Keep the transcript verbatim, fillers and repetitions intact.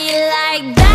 you like that?